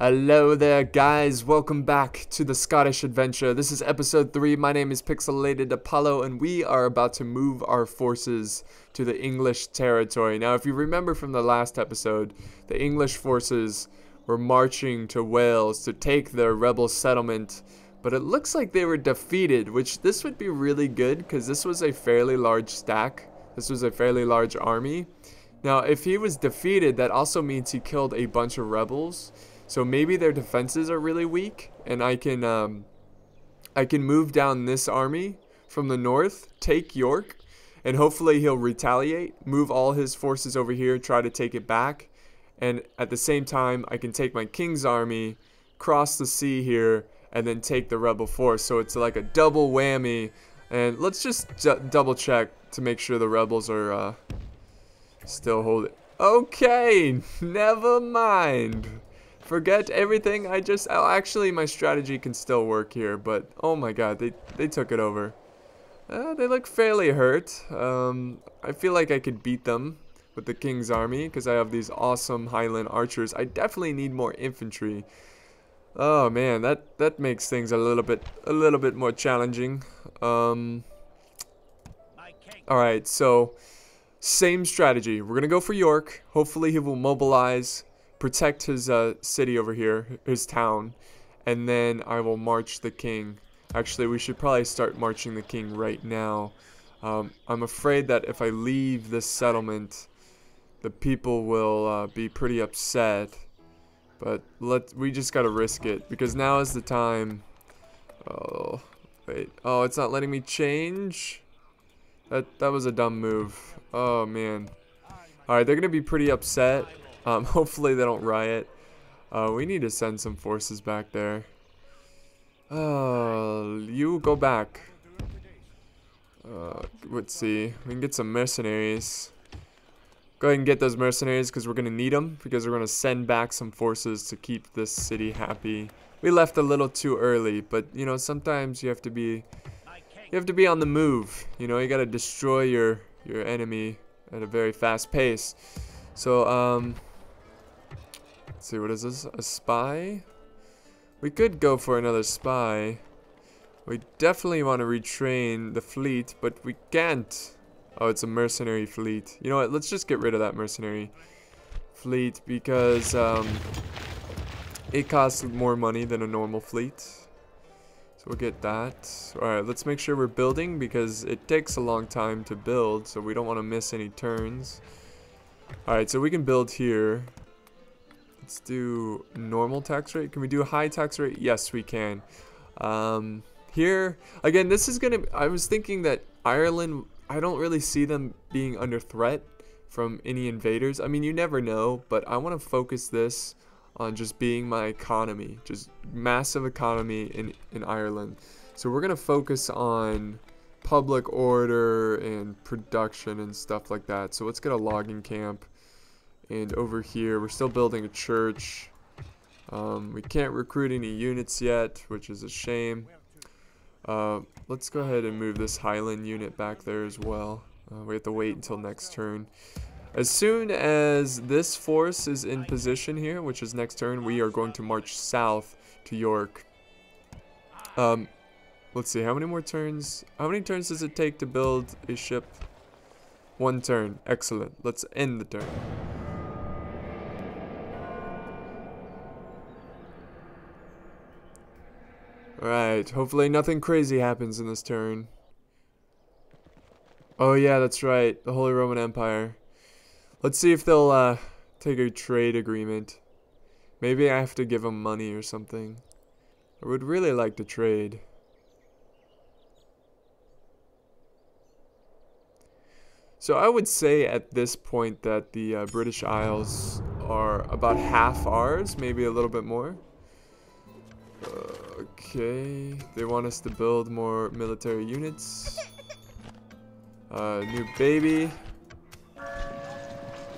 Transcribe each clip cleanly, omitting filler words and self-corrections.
Hello there guys, welcome back to the Scottish Adventure. This is episode 3, my name is Pixelated Apollo, and we are about to move our forces to the English territory. Now if you remember from the last episode, the English forces were marching to Wales to take their rebel settlement, but it looks like they were defeated, which this would be really good because this was a fairly large stack. This was a fairly large army. Now if he was defeated, that also means he killed a bunch of rebels. So maybe their defenses are really weak, and I can move down this army from the north, take York, and hopefully he'll retaliate, move all his forces over here, try to take it back, and at the same time, I can take my king's army, cross the sea here, and then take the rebel force. So it's like a double whammy, and let's just double check to make sure the rebels are still holding. Okay, never mind. Forget everything I just... Oh, actually, my strategy can still work here, but... Oh my god, they took it over. They look fairly hurt. I feel like I could beat them with the king's army, because I have these awesome Highland archers. I definitely need more infantry. Oh man, that makes things a little bit more challenging. Alright, so... Same strategy. We're gonna go for York. Hopefully he will mobilize... protect his city over here, his town, and then I will march the king. Actually, we should probably start marching the king right now. I'm afraid that if I leave this settlement, the people will be pretty upset. But we just gotta risk it, because now is the time. Oh, wait. Oh, it's not letting me change? That was a dumb move. Oh, man. Alright, they're gonna be pretty upset. Hopefully they don't riot. We need to send some forces back there. You go back. Let's see. We can get some mercenaries. Go ahead and get those mercenaries because we're going to need them. Because we're going to send back some forces to keep this city happy. We left a little too early. But, you know, sometimes you have to be... You have to be on the move. You know, you got to destroy your enemy at a very fast pace. So, let's see, what is this? A spy? We could go for another spy. We definitely want to retrain the fleet, but we can't. Oh, it's a mercenary fleet. You know what? Let's just get rid of that mercenary fleet because it costs more money than a normal fleet. So we'll get that. Alright, let's make sure we're building because it takes a long time to build, so we don't want to miss any turns. Alright, so we can build here. Let's do normal tax rate. Can we do high tax rate? Yes, we can. Here, again, this is going to... I was thinking that Ireland, I don't really see them being under threat from any invaders. I mean, you never know, but I want to focus this on just being my economy. Just massive economy in Ireland. So we're going to focus on... public order and production and stuff like that. So let's get a logging camp. And over here, we're still building a church. We can't recruit any units yet, which is a shame. Let's go ahead and move this Highland unit back there as well. We have to wait until next turn. As soon as this force is in position here, which is next turn, we are going to march south to York. Let's see, how many more turns? How many turns does it take to build a ship? One turn. Excellent. Let's end the turn. Alright, hopefully nothing crazy happens in this turn. Oh yeah, that's right. The Holy Roman Empire. Let's see if they'll take a trade agreement. Maybe I have to give them money or something. I would really like to trade. So I would say at this point that the British Isles are about half ours, maybe a little bit more. Okay, they want us to build more military units. New baby.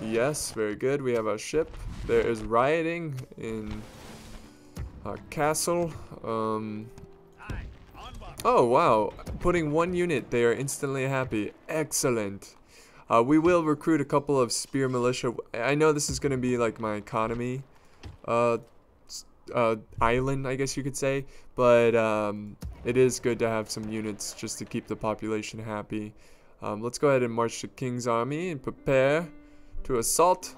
Yes, very good. We have our ship. There is rioting in our castle. Oh wow, putting one unit, they are instantly happy. Excellent. We will recruit a couple of spear militia. I know this is going to be like my economy island, I guess you could say, but it is good to have some units just to keep the population happy. Let's go ahead and march the king's army and prepare to assault.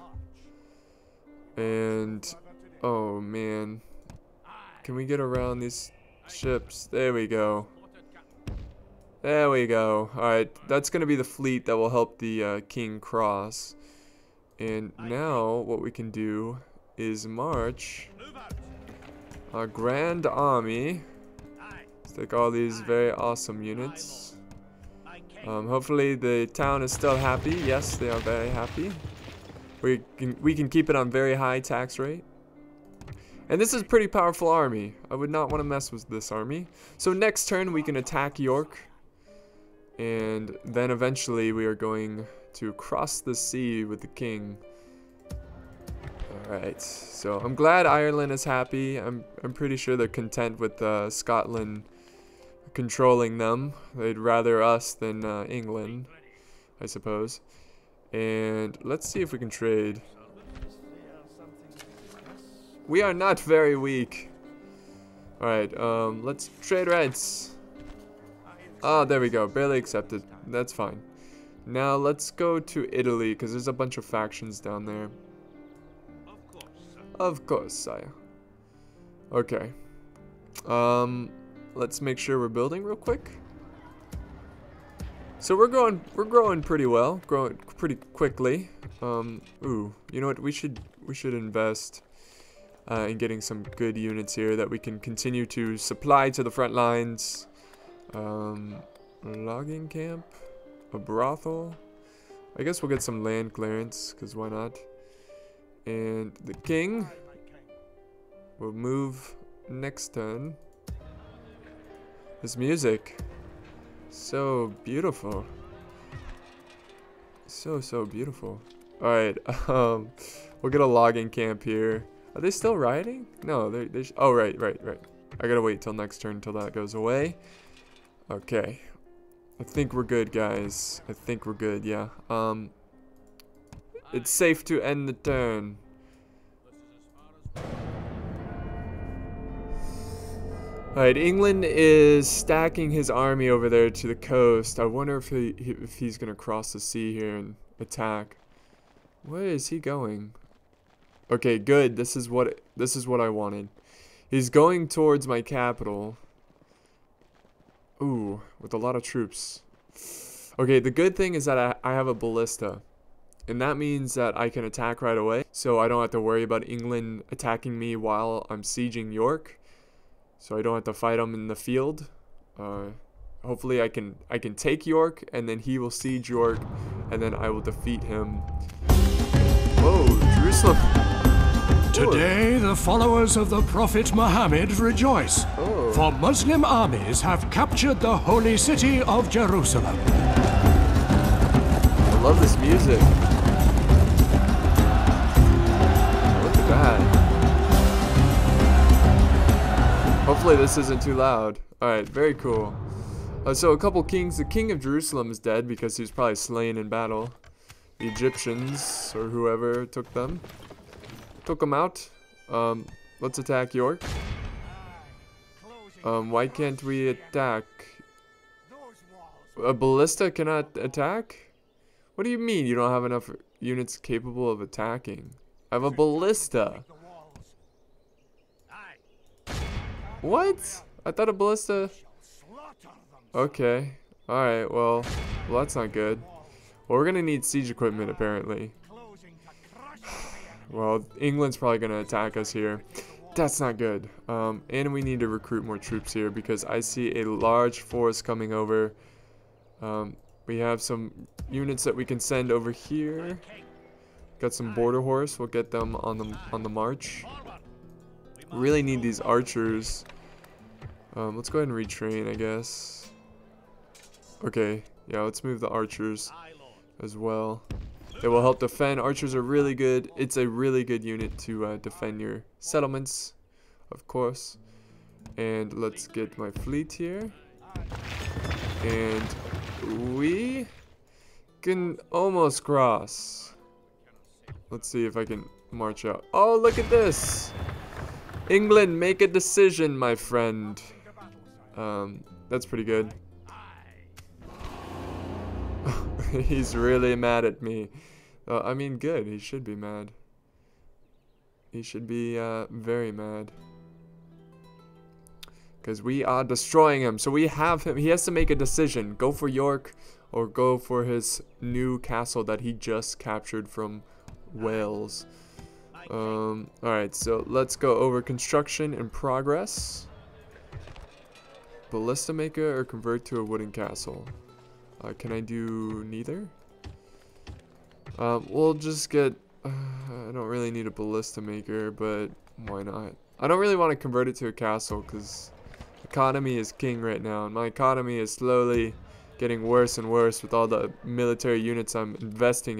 And oh man, can we get around these ships? There we go. There we go. Alright, that's going to be the fleet that will help the king cross. And now what we can do is march our grand army. Let's take all these very awesome units. Hopefully the town is still happy. Yes, they are very happy. We can keep it on very high tax rate. And this is a pretty powerful army. I would not want to mess with this army. So next turn we can attack York. And then eventually we are going to cross the sea with the king. Alright, so I'm glad Ireland is happy. I'm pretty sure they're content with Scotland controlling them. They'd rather us than England, I suppose. And let's see if we can trade. We are not very weak. Alright, let's trade rents. Ah, there we go. Barely accepted. That's fine. Now let's go to Italy, because there's a bunch of factions down there. Of course, sire. Okay. Let's make sure we're building real quick. So we're growing pretty well, growing pretty quickly. Ooh, you know what? We should invest in getting some good units here that we can continue to supply to the front lines. Logging camp, a brothel. I guess we'll get some land clearance, because why not? And the king will move next turn. This music, so beautiful. So beautiful. Alright, we'll get a logging camp here. Are they still rioting? No, they oh, right. I gotta wait till next turn until that goes away. Okay, I think we're good, guys. I think we're good, yeah. It's safe to end the turn. Alright, England is stacking his army over there to the coast. I wonder if he's gonna cross the sea here and attack. Where is he going? Okay, good. This is what I wanted. He's going towards my capital. Ooh, with a lot of troops. Okay, the good thing is that I have a ballista. And that means that I can attack right away. So I don't have to worry about England attacking me while I'm sieging York. So I don't have to fight him in the field. Hopefully I can take York, and then he will siege York, and then I will defeat him. Whoa, Jerusalem. Today, the followers of the Prophet Muhammad rejoice, for Muslim armies have captured the holy city of Jerusalem. I love this music. Look at that. Hopefully this isn't too loud. Alright, very cool. So a couple kings. The king of Jerusalem is dead because he was probably slain in battle. The Egyptians, or whoever, took them out. Let's attack York. Why can't we attack? A ballista cannot attack? What do you mean you don't have enough units capable of attacking? I have a ballista. What? I thought a ballista... Okay. Alright, well that's not good. Well, we're gonna need siege equipment apparently. Well, England's probably going to attack us here. That's not good. And we need to recruit more troops here because I see a large force coming over. We have some units that we can send over here. Got some border horse. We'll get them on the march. Really need these archers. Let's go ahead and retrain, I guess. Okay. Yeah, let's move the archers as well. It will help defend. Archers are really good. It's a really good unit to defend your settlements, of course. And let's get my fleet here. And we can almost cross. Let's see if I can march out. Oh, look at this. England, make a decision, my friend. That's pretty good. He's really mad at me. I mean, good. He should be mad. He should be very mad. Because we are destroying him. So we have him. He has to make a decision. Go for York or go for his new castle that he just captured from Wales. Alright, so let's go over construction in progress. Ballista maker or convert to a wooden castle? Can I do neither? We'll just get... I don't really need a ballista maker, but why not? I don't really want to convert it to a castle because economy is king right now. And my economy is slowly getting worse and worse with all the military units I'm investing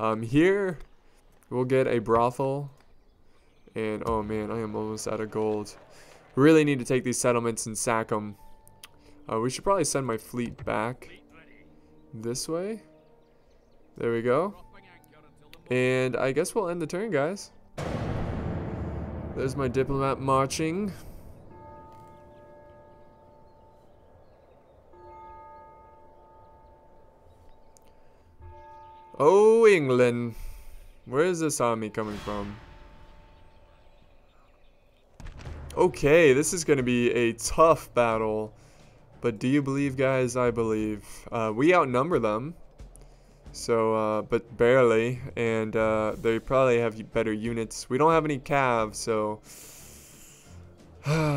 in. Here... we'll get a brothel, and oh man, I am almost out of gold. Really need to take these settlements and sack them. We should probably send my fleet back this way. There we go. And I guess we'll end the turn, guys. There's my diplomat marching. Oh, England. Where is this army coming from? Okay, this is going to be a tough battle. But do you believe, guys? I believe. We outnumber them. So, but barely. And they probably have better units. We don't have any cav, so...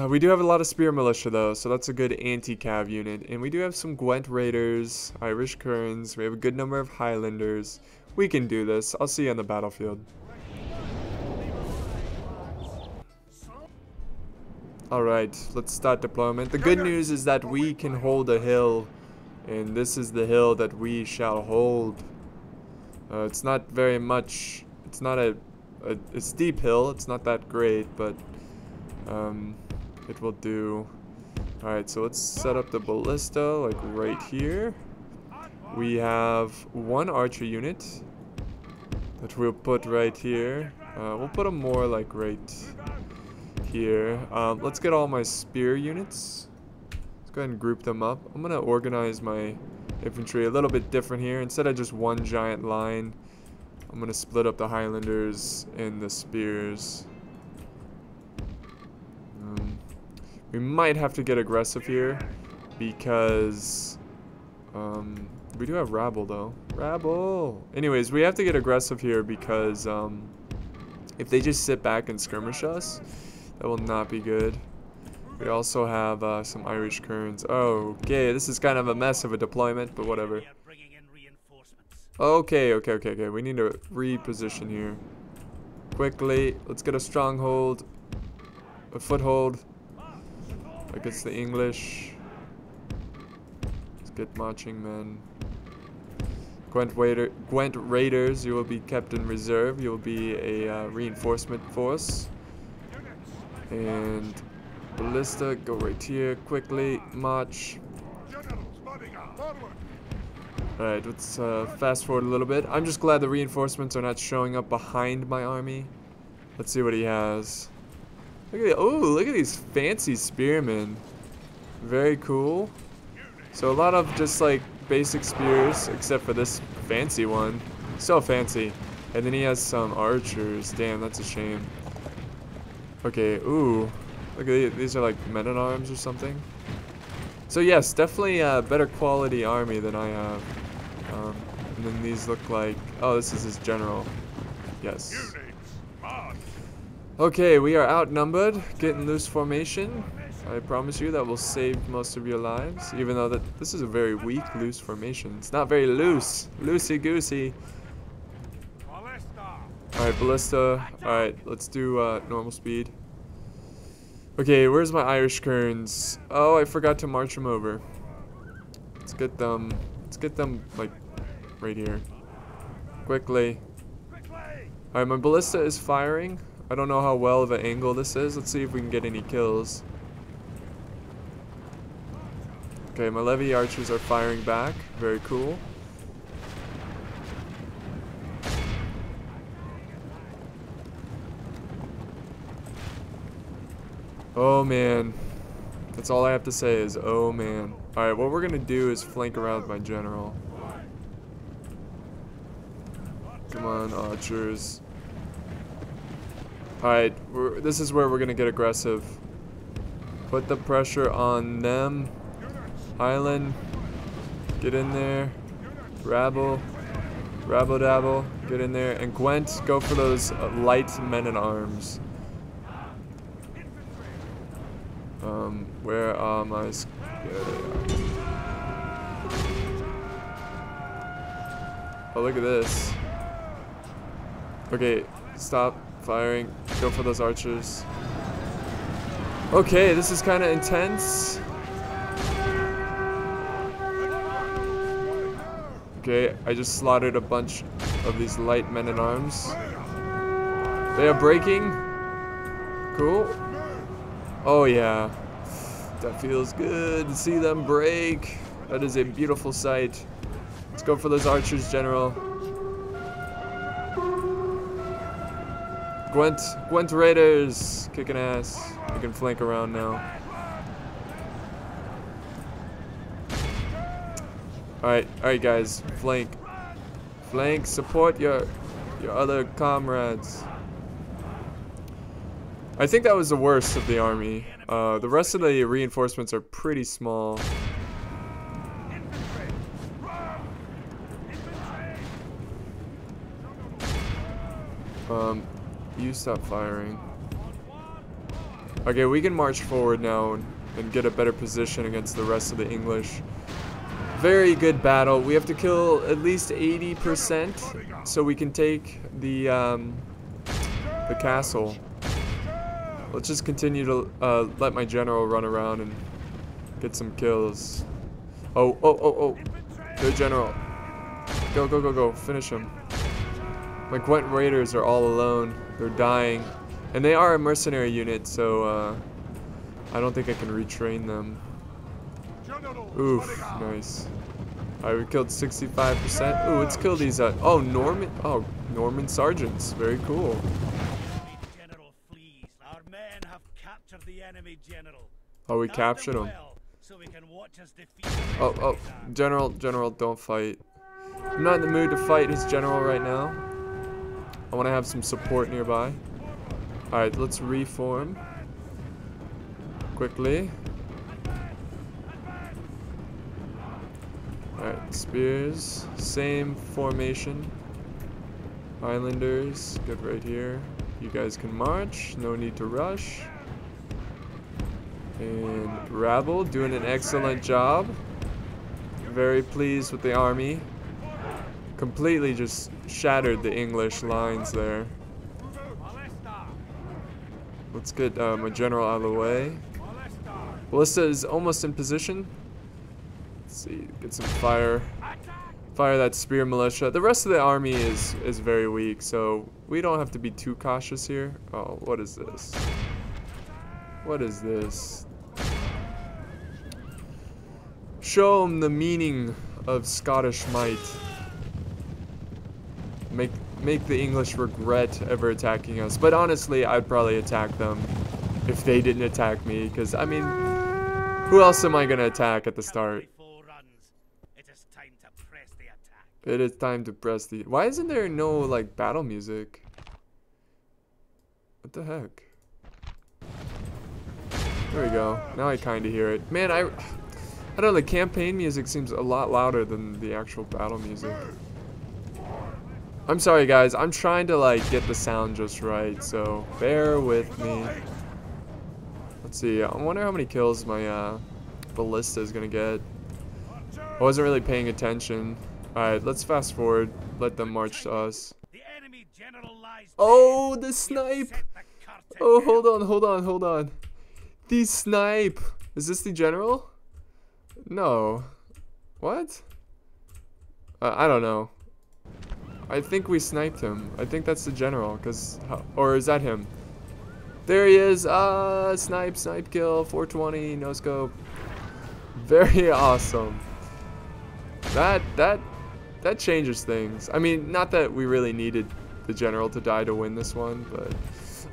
we do have a lot of spear militia, though. So that's a good anti-cav unit. And we do have some Gwent raiders, Irish Kerns. We have a good number of Highlanders. We can do this. I'll see you on the battlefield. Alright, let's start deployment. The good news is that we can hold a hill. And this is the hill that we shall hold. It's not very much... it's not a steep hill. It's not that great, but... it will do. Alright, so let's set up the ballista, like right here. We have one archer unit that we'll put right here. We'll put them more like right here. Let's get all my spear units. Let's go ahead and group them up. I'm going to organize my infantry a little bit different here. Instead of just one giant line, I'm going to split up the Highlanders and the spears. We might have to get aggressive here because... we do have rabble, though. Rabble! Anyways, we have to get aggressive here because, if they just sit back and skirmish us, that will not be good. We also have, some Irish Kerns. Oh, okay, this is kind of a mess of a deployment, but whatever. Okay. We need to reposition here. Quickly, let's get a stronghold. A foothold. Like it's the English. Let's get marching men. Gwent raiders, you will be kept in reserve. You will be a reinforcement force. And ballista, go right here, quickly march. Alright, let's fast forward a little bit. I'm just glad the reinforcements are not showing up behind my army. Let's see what he has. Look at the, oh, look at these fancy spearmen. Very cool. So a lot of just like basic spears, except for this fancy one. So fancy. And then he has some archers. Damn, that's a shame. Okay, ooh. Look at these are like men-at-arms or something. So yes, definitely a better quality army than I have. And then these look like... oh, this is his general. Yes. Okay, we are outnumbered. Get in loose formation. I promise you that will save most of your lives, even though that this is a very weak loose formation. It's not very loose. Loosey-goosey. Alright, ballista. Alright, let's do normal speed. Okay, where's my Irish Kerns? Oh, I forgot to march them over. Let's get them. Let's get them, like, right here. Quickly. Alright, my ballista is firing. I don't know how well of an angle this is. Let's see if we can get any kills. Okay, my levy archers are firing back. Very cool. Oh man. That's all I have to say is, oh man. Alright, what we're gonna do is flank around with my general. Come on, archers. Alright, this is where we're gonna get aggressive. Put the pressure on them. Highland, get in there. Rabble dabble, get in there. And Gwent, go for those light men at arms. Where are my? Yeah, oh, look at this. Okay, stop firing. Go for those archers. Okay, this is kind of intense. Okay, I just slaughtered a bunch of these light men at arms. They are breaking. Cool. Oh yeah, that feels good to see them break. That is a beautiful sight. Let's go for those archers, General. Gwent Raiders, kicking ass. We can flank around now. All right, guys, flank. Support your other comrades. I think that was the worst of the army. The rest of the reinforcements are pretty small. You stop firing. Okay, we can march forward now and get a better position against the rest of the English. Very good battle. We have to kill at least 80% so we can take the castle. Let's just continue to let my general run around and get some kills. Oh. Good general. Go. Finish him. My Gwent Raiders are all alone. They're dying. And they are a mercenary unit, so I don't think I can retrain them. Oof, nice. Alright, we killed 65%. Ooh, let's kill these. Norman sergeants. Very cool. Oh, we captured him. Oh, General, don't fight. I'm not in the mood to fight his general right now. I want to have some support nearby. Alright, let's reform. Quickly. Alright, spears. Same formation. Islanders, good right here. You guys can march, no need to rush. And Rabble doing an excellent job. Very pleased with the army. Completely just shattered the English lines there. Let's get my general out of the way. Ballista is almost in position. Let's see, get some fire. Fire that spear militia. The rest of the army is very weak, so we don't have to be too cautious here. Oh, what is this? What is this? Show them the meaning of Scottish might. Make the English regret ever attacking us. But honestly, I'd probably attack them if they didn't attack me. Because, I mean, who else am I going to attack at the start? It is time to press the... Why isn't there no, like, battle music? What the heck? There we go. Now I kind of hear it. Man, I don't know, the campaign music seems a lot louder than the actual battle music. I'm sorry guys, I'm trying to like get the sound just right, so bear with me. Let's see, I wonder how many kills my ballista is gonna get. I wasn't really paying attention. Alright, let's fast forward, let them march to us. Oh, the snipe! Oh, hold on. The snipe! Is this the general? No. What? I don't know. I think we sniped him. I think that's the general, cause or is that him? There he is! Snipe kill, 420, no scope. Very awesome. That changes things. I mean, not that we really needed the general to die to win this one, but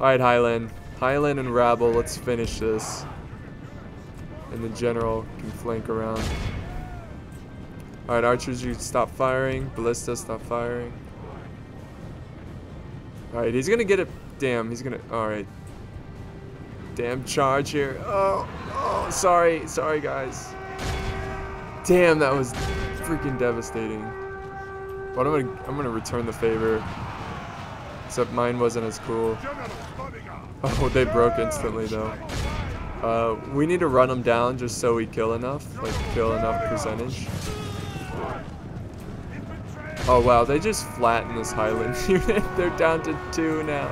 alright, Highland. Highland and rabble, let's finish this. And the general can flank around. Alright, archers, you stop firing. Ballista, stop firing. Alright, he's gonna get it. Damn, he's gonna. Alright. Damn charge here. Oh, oh, sorry, guys. Damn, that was freaking devastating. But I'm gonna return the favor. Except mine wasn't as cool. Oh, they broke instantly though. We need to run them down just so we kill enough, like kill enough percentage. Oh wow, they just flattened this Highland unit. They're down to 2 now.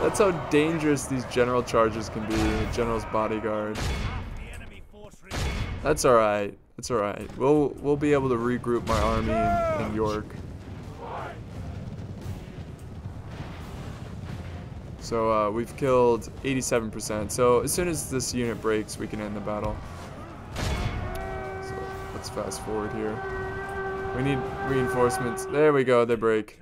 That's how dangerous these general charges can be. The general's bodyguard. That's all right. That's all right. We'll be able to regroup my army in York. So we've killed 87%. So as soon as this unit breaks, we can end the battle. So let's fast forward here. We need reinforcements. There we go. They break.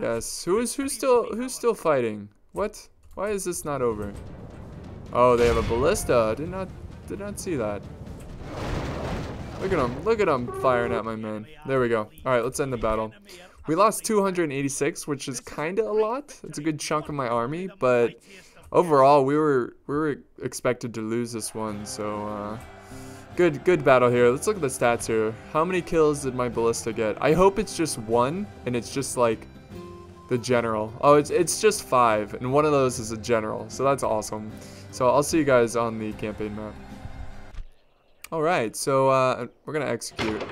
Yes. Who's still fighting? What? Why is this not over? Oh, they have a ballista. Did not see that. Look at them. Look at them firing at my men. There we go. All right, let's end the battle. We lost 286, which is kind of a lot. It's a good chunk of my army, but overall we were expected to lose this one. So good battle here. Let's look at the stats here. How many kills did my ballista get? I hope it's just 1, and it's just like the general. Oh, it's just 5, and one of those is a general. So that's awesome. So I'll see you guys on the campaign map. All right, so we're gonna execute,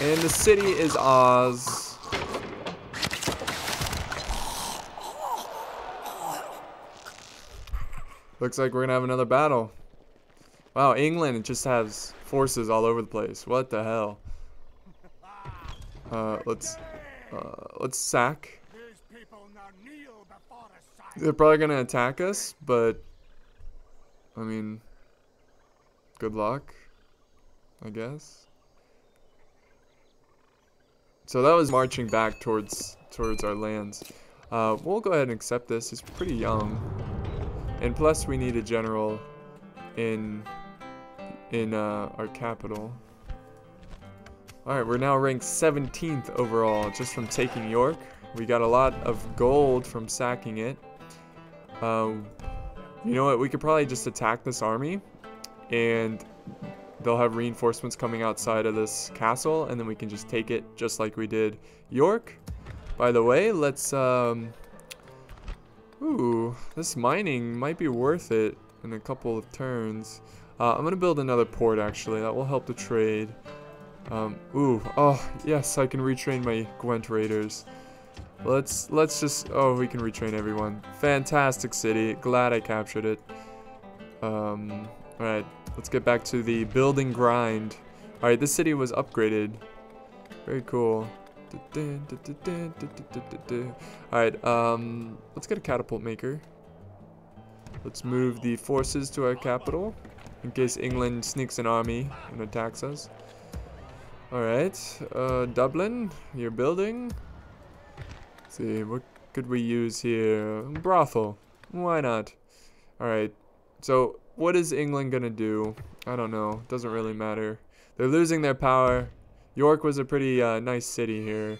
and the city is Oz. Looks like we're gonna have another battle. Wow, England just has forces all over the place. What the hell? Let's sack. They're probably gonna attack us, but I mean, good luck, I guess. So that was marching back towards our lands. We'll go ahead and accept this. He's pretty young. And plus, we need a general in our capital. All right, we're now ranked 17th overall just from taking York. We got a lot of gold from sacking it. You know what? We could probably just attack this army, and they'll have reinforcements coming outside of this castle, and then we can just take it, just like we did York. By the way, let's. Ooh, this mining might be worth it in a couple of turns. I'm going to build another port, actually. That will help the trade. Ooh, oh, yes, I can retrain my Gwent Raiders. Let's just... Oh, we can retrain everyone. Fantastic city. Glad I captured it. Alright, let's get back to the building grind. Alright, this city was upgraded. Very cool. Alright, let's get a catapult maker. Let's move the forces to our capital in case England sneaks an army and attacks us. Alright, Dublin, you're building. Let's see, what could we use here? Brothel, why not? Alright, so what is England gonna do? I don't know, doesn't really matter. They're losing their power. York was a pretty nice city here.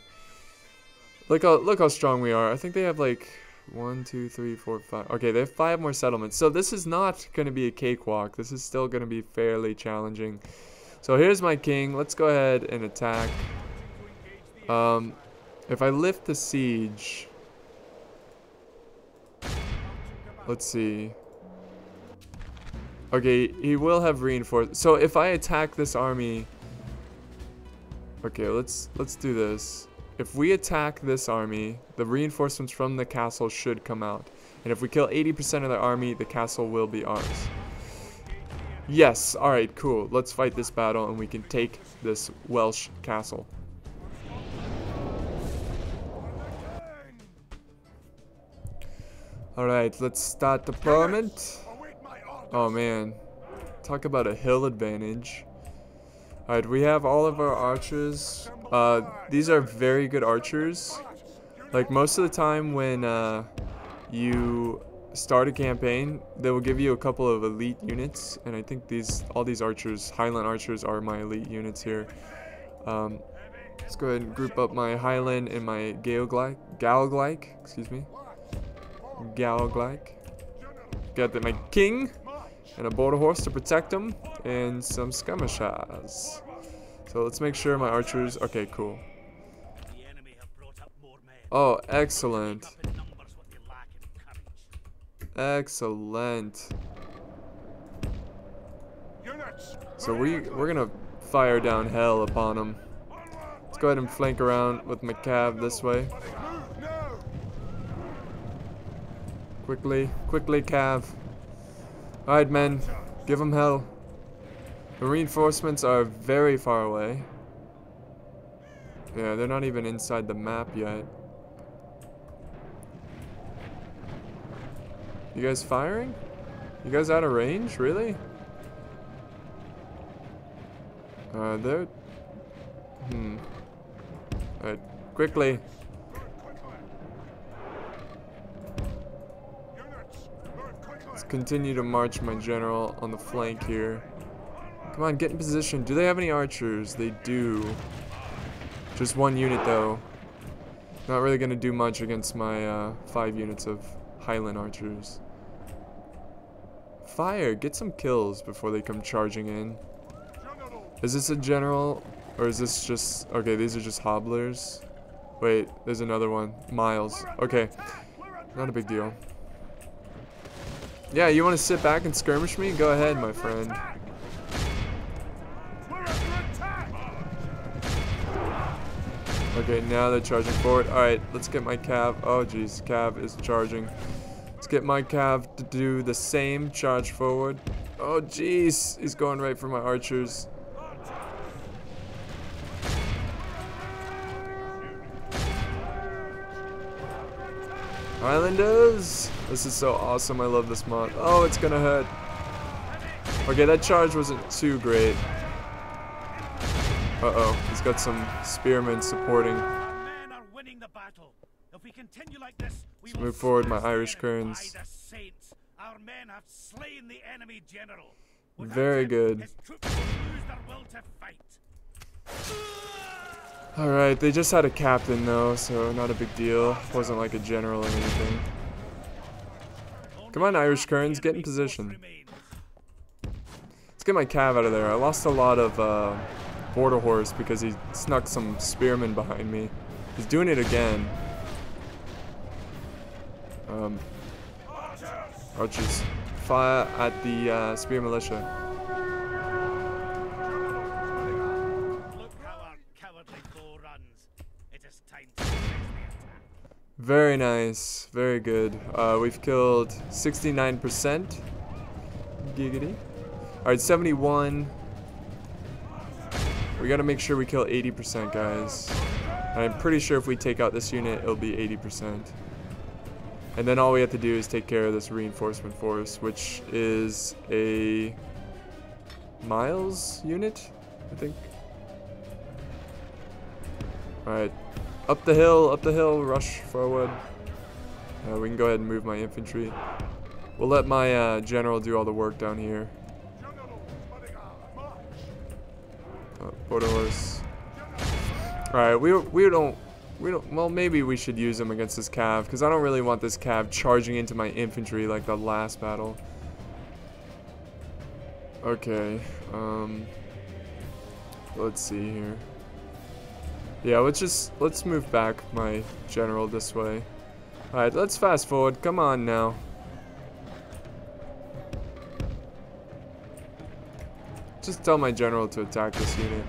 Look how strong we are. I think they have like 1, 2, 3, 4, 5. Okay, they have 5 more settlements. So this is not going to be a cakewalk. This is still going to be fairly challenging. So here's my king. Let's go ahead and attack. If I lift the siege, let's see. Okay, he will have reinforced. So if I attack this army. Okay, let's do this. If we attack this army, the reinforcements from the castle should come out. And if we kill 80% of their army, the castle will be ours. Yes, alright, cool. Let's fight this battle and we can take this Welsh castle. Alright, let's start deployment. Oh man, talk about a hill advantage. Alright, we have all of our archers. These are very good archers. Like most of the time when you start a campaign. They will give you a couple of elite units, and I think all these archers, Highland archers, are my elite units here. Let's go ahead and group up my Highland and my Gaelglaic, excuse me. Gaelglaic. Got my king and a border horse to protect him, and some skirmishers. So let's make sure my archers. Okay, cool. Oh, excellent. Excellent. So we're gonna fire down hell upon them. Let's go ahead and flank around with my cab this way. Quickly, Cav. Alright, men. Give them hell. The reinforcements are very far away. Yeah, they're not even inside the map yet. You guys firing? You guys out of range? Really? They're... Alright, quickly. Continue to march my general on the flank here. Come on, get in position. Do they have any archers? They do. Just one unit though. Not really gonna do much against my 5 units of Highland archers. Fire! Get some kills before they come charging in. Is this a general? Or is this just... Okay, these are just hobblers. Wait, there's another one. Miles. Okay. Not a big deal. Yeah, you want to sit back and skirmish me? Go ahead, my friend. Okay, now they're charging forward. Alright, let's get my cav. Oh, jeez. Cav is charging. Let's get my cav to do the same. Charge forward. Oh, jeez. He's going right for my archers. Islanders! This is so awesome, I love this mod. Oh, it's gonna hurt. Okay, that charge wasn't too great. Uh-oh, he's got some spearmen supporting. Let's move forward, my Irish Kerns. Very good. Alright, they just had a captain though, so not a big deal. Wasn't like a general or anything. Come on, Irish Kerns, get in position. Let's get my cav out of there. I lost a lot of border horse because he snuck some spearmen behind me. He's doing it again. Archers, fire at the spear militia. Very nice, very good. We've killed 69%. Giggity. Alright, 71. We gotta make sure we kill 80%, guys. And I'm pretty sure if we take out this unit, it'll be 80%. And then all we have to do is take care of this reinforcement force, which is a Miles unit, I think. Alright. Up the hill, rush forward. We can go ahead and move my infantry. We'll let my general do all the work down here. Border horse. Alright, we don't, well maybe we should use him against this cav, because I don't really want this cav charging into my infantry like the last battle. Okay, let's see here. Yeah, let's move back my general this way. Alright, let's fast forward. Come on now. Just tell my general to attack this unit.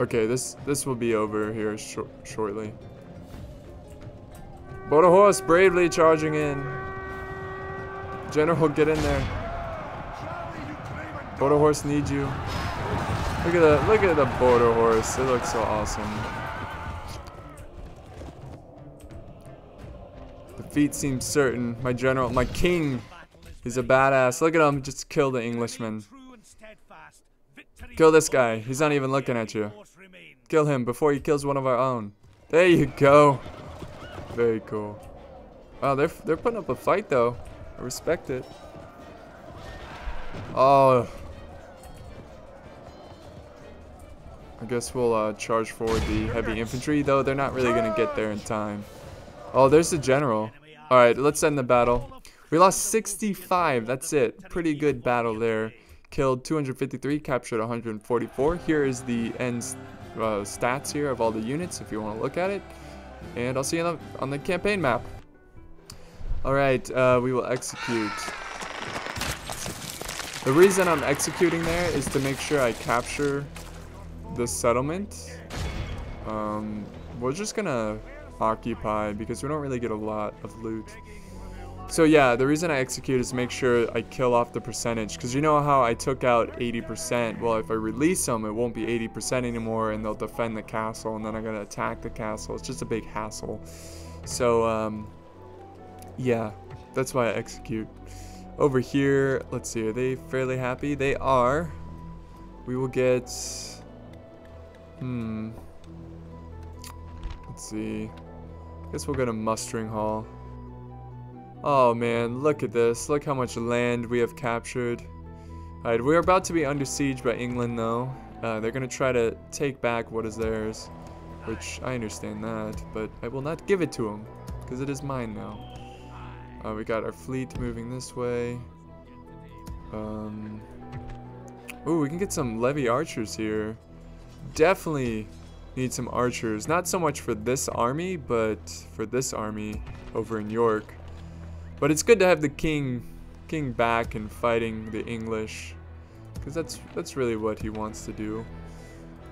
Okay, this will be over here shortly. Border horse bravely charging in. General, get in there. Border horse needs you. Look at the border horse. It looks so awesome. Defeat seems certain. My general, my king, he's a badass. Look at him, just kill the Englishman. Kill this guy. He's not even looking at you. Kill him before he kills one of our own. There you go. Very cool. Wow, they're putting up a fight though. I respect it. Oh. I guess we'll charge forward the heavy infantry, though they're not really gonna get there in time. Oh, there's the general. All right, let's end the battle. We lost 65. That's it. Pretty good battle there. Killed 253, captured 144. Here is the end stats here of all the units if you want to look at it. And I'll see you on the campaign map. All right, we will execute. The reason I'm executing there is to make sure I capture the settlement. We're just gonna occupy because we don't really get a lot of loot. So yeah, the reason I execute is to make sure I kill off the percentage, because you know how I took out 80%. Well, if I release them, it won't be 80% anymore, and they'll defend the castle, and then I gotta attack the castle. It's just a big hassle. So yeah, that's why I execute. Over here, let's see, are they fairly happy? They are. We will get let's see. I guess we'll go to Mustering Hall. Oh man, look at this. Look how much land we have captured. Alright, we're about to be under siege by England though. They're going to try to take back what is theirs, which I understand that, but I will not give it to them because it is mine now. We got our fleet moving this way. Ooh, we can get some levy archers here. Definitely need some archers. Not so much for this army, but for this army over in York. But it's good to have the king back and fighting the English, because that's really what he wants to do.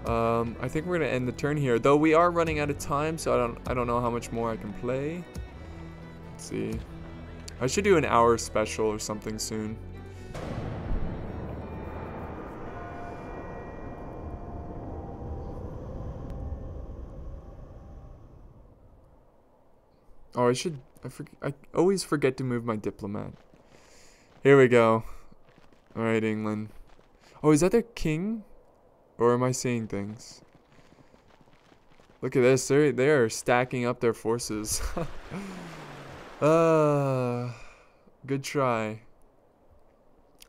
I think we're gonna end the turn here, though we are running out of time, so I don't know how much more I can play. Let's see. I should do an hour special or something soon. Oh, I always forget to move my diplomat. Here we go. All right, England. Oh, is that their king? Or am I seeing things? Look at this. They are stacking up their forces. Good try.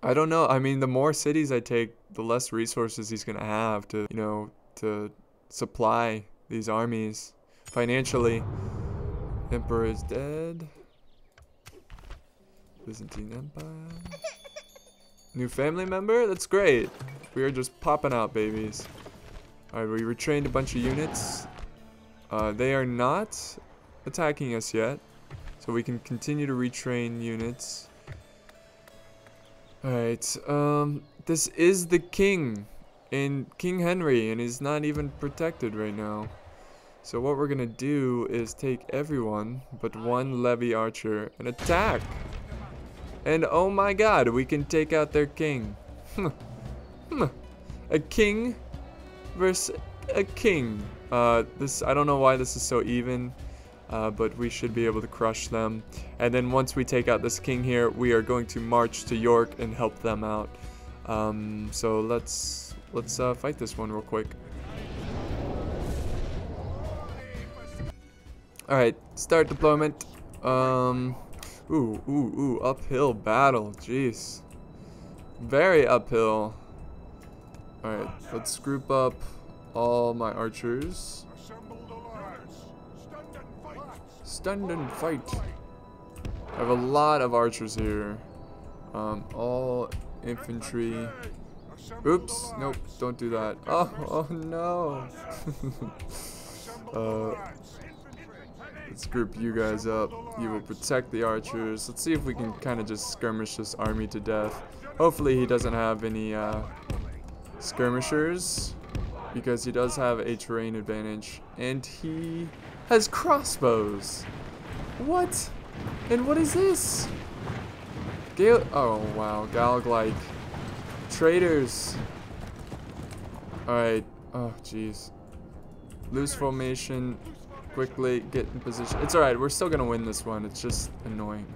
I don't know. I mean, the more cities I take, the less resources he's going to have to, you know, to supply these armies financially. Emperor is dead. Byzantine Empire. New family member? That's great. We are just popping out babies. Alright, we retrained a bunch of units. They are not attacking us yet, so we can continue to retrain units. Alright, this is the king, in King Henry, and he's not even protected right now. So what we're gonna do is take everyone but one levy archer and attack. And oh my god, we can take out their king. A king versus a king. This, I don't know why this is so even, but we should be able to crush them. And then once we take out this king here, we are going to march to York and help them out. So let's fight this one real quick. Alright, start deployment. Ooh, uphill battle, jeez. Very uphill. Alright, let's group up all my archers. Stunned and fight. I have a lot of archers here. All infantry. Oops, nope, don't do that. Oh no. Let's group you guys up. You will protect the archers. Let's see if we can kind of just skirmish this army to death. Hopefully he doesn't have any skirmishers, because he does have a terrain advantage. And he has crossbows. What? And what is this? Oh wow, Galglike. Traitors. Alright. Oh jeez. Loose formation. Quickly get in position. It's alright, we're still gonna win this one. It's just annoying.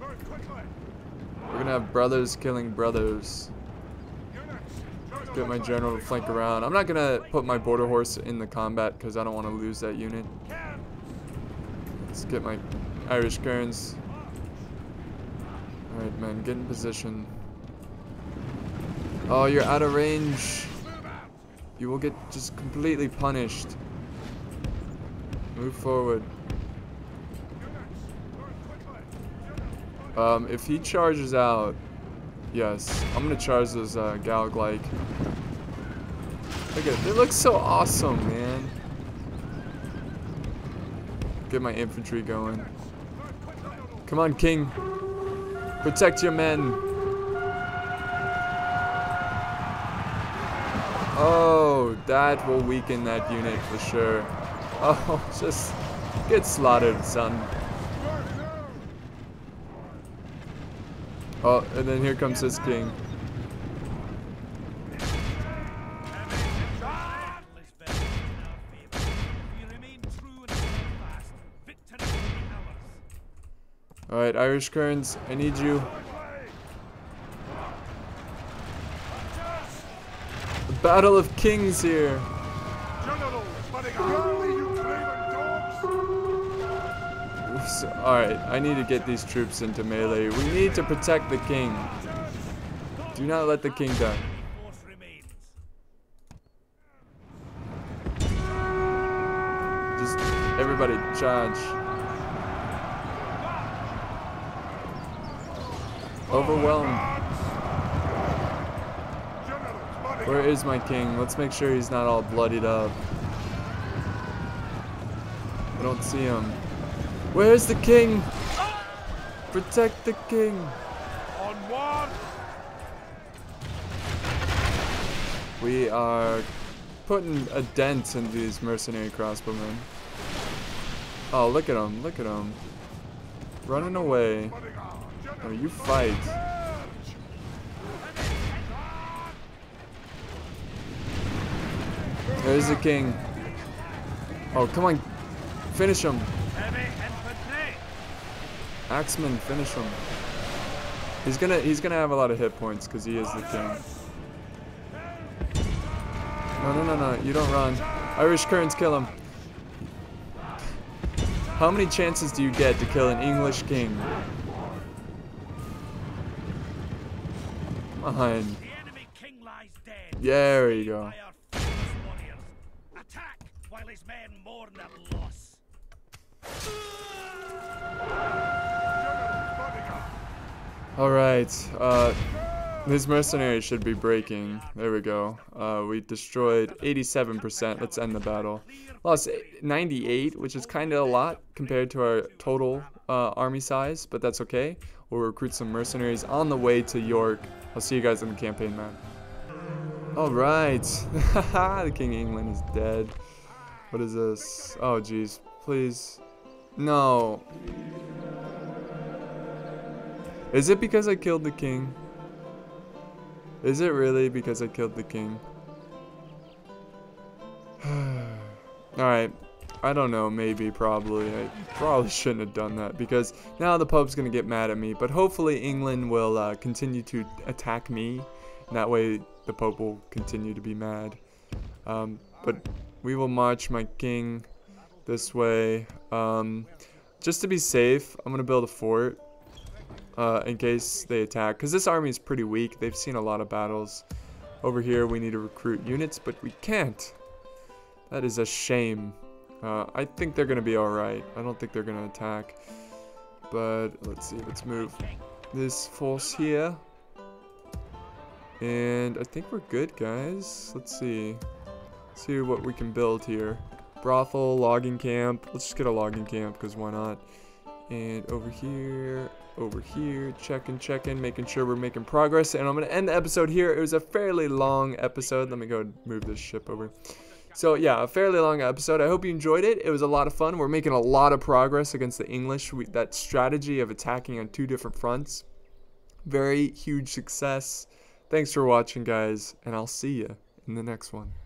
We're gonna have brothers killing brothers. get my general to flank around. I'm not gonna put my border horse in the combat because I don't want to lose that unit. Let's get my Irish Cairns. Alright, man, get in position. Oh, you're out of range. You will get just completely punished. Move forward. If he charges out, yes, I'm gonna charge those Galg-like. Look at it, they look so awesome, man. Get my infantry going. Come on, King. Protect your men. Oh, that will weaken that unit for sure. Oh, just get slaughtered, son. Oh, and then here comes his king. Alright, Irish Cairns, I need you. The Battle of Kings here. Alright, I need to get these troops into melee. We need to protect the king. Do not let the king die. Just everybody charge. Overwhelmed. Where is my king? Let's make sure he's not all bloodied up. I don't see him. Where's the king? Protect the king. On one. We are putting a dent in these mercenary crossbowmen. Oh, look at them! Look at them! Running away. Oh, you fight. There's the king. Oh, come on, finish him. Axeman, finish him. He's gonna have a lot of hit points because he is the king. No, you don't run. Irish Cairns, kill him. How many chances do you get to kill an English king? Come on. There you go. Attack while his men mourn the loss. Alright, these mercenaries should be breaking. There we go. We destroyed 87%. Let's end the battle. Lost 98, which is kind of a lot compared to our total army size, but that's okay. We'll recruit some mercenaries on the way to York. I'll see you guys in the campaign map. Alright, the King of England is dead. What is this? Oh jeez, please. No. Is it because I killed the king? Is it really because I killed the king? Alright. I don't know. Maybe. Probably. I probably shouldn't have done that because now the Pope's going to get mad at me. But hopefully England will continue to attack me. And that way the Pope will continue to be mad. But we will march my king this way. Just to be safe, I'm going to build a fort. In case they attack, because this army is pretty weak. They've seen a lot of battles. Over here we need to recruit units, but we can't. That is a shame. I think they're gonna be alright. I don't think they're gonna attack, but let's see. Let's move this force here and I think we're good, guys. Let's see what we can build here. Brothel, logging camp. Let's just get a logging camp because why not. And over here, checking, making sure we're making progress. And I'm gonna end the episode here. It was a fairly long episode. Let me go and move this ship over. So yeah, a fairly long episode. I hope you enjoyed it. It was a lot of fun. We're making a lot of progress against the English. That strategy of attacking on two different fronts, very huge success. Thanks for watching, guys, and I'll see you in the next one.